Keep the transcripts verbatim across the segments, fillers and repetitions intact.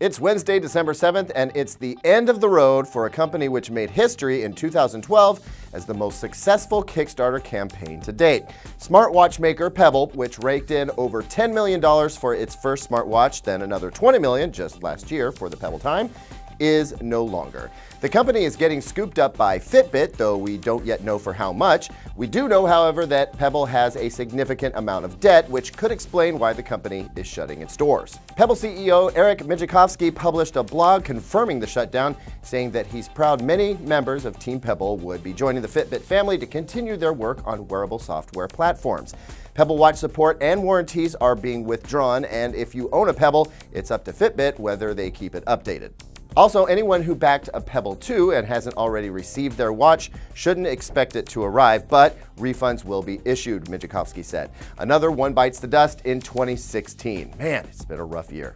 It's Wednesday, December seventh, and it's the end of the road for a company which made history in two thousand twelve as the most successful Kickstarter campaign to date. Smartwatch maker Pebble, which raked in over ten million dollars for its first smartwatch, then another twenty million dollars just last year for the Pebble Time, is no longer. The company is getting scooped up by Fitbit, though we don't yet know for how much. We do know, however, that Pebble has a significant amount of debt, which could explain why the company is shutting its doors. Pebble C E O Eric Migicovsky published a blog confirming the shutdown, saying that he's proud many members of Team Pebble would be joining the Fitbit family to continue their work on wearable software platforms. Pebble Watch support and warranties are being withdrawn, and if you own a Pebble, it's up to Fitbit whether they keep it updated. Also, anyone who backed a Pebble two and hasn't already received their watch shouldn't expect it to arrive, but refunds will be issued, Migicovsky said. Another one bites the dust in twenty sixteen. Man, it's been a rough year.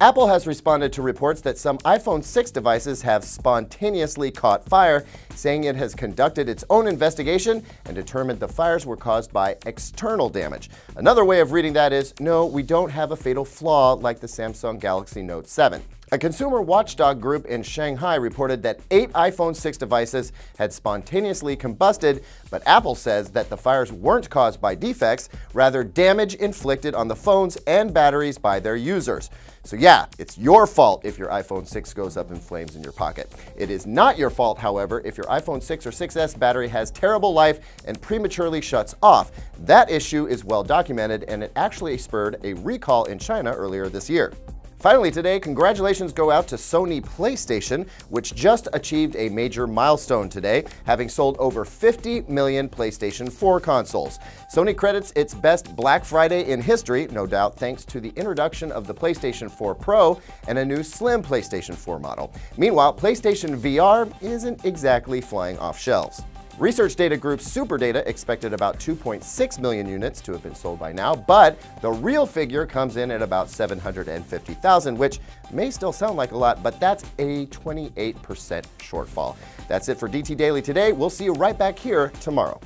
Apple has responded to reports that some iPhone six devices have spontaneously caught fire, saying it has conducted its own investigation and determined the fires were caused by external damage. Another way of reading that is, no, we don't have a fatal flaw like the Samsung Galaxy Note seven. A consumer watchdog group in Shanghai reported that eight iPhone six devices had spontaneously combusted, but Apple says that the fires weren't caused by defects, rather damage inflicted on the phones and batteries by their users. So yeah, it's your fault if your iPhone six goes up in flames in your pocket. It is not your fault, however, if your iPhone six or six S battery has terrible life and prematurely shuts off. That issue is well documented, and it actually spurred a recall in China earlier this year. Finally today, congratulations go out to Sony PlayStation, which just achieved a major milestone today, having sold over fifty million PlayStation four consoles. Sony credits its best Black Friday in history, no doubt thanks to the introduction of the PlayStation four Pro and a new slim PlayStation four model. Meanwhile, PlayStation V R isn't exactly flying off shelves. Research data group SuperData expected about two point six million units to have been sold by now, but the real figure comes in at about seven hundred fifty thousand, which may still sound like a lot, but that's a twenty-eight percent shortfall. That's it for D T Daily today. We'll see you right back here tomorrow.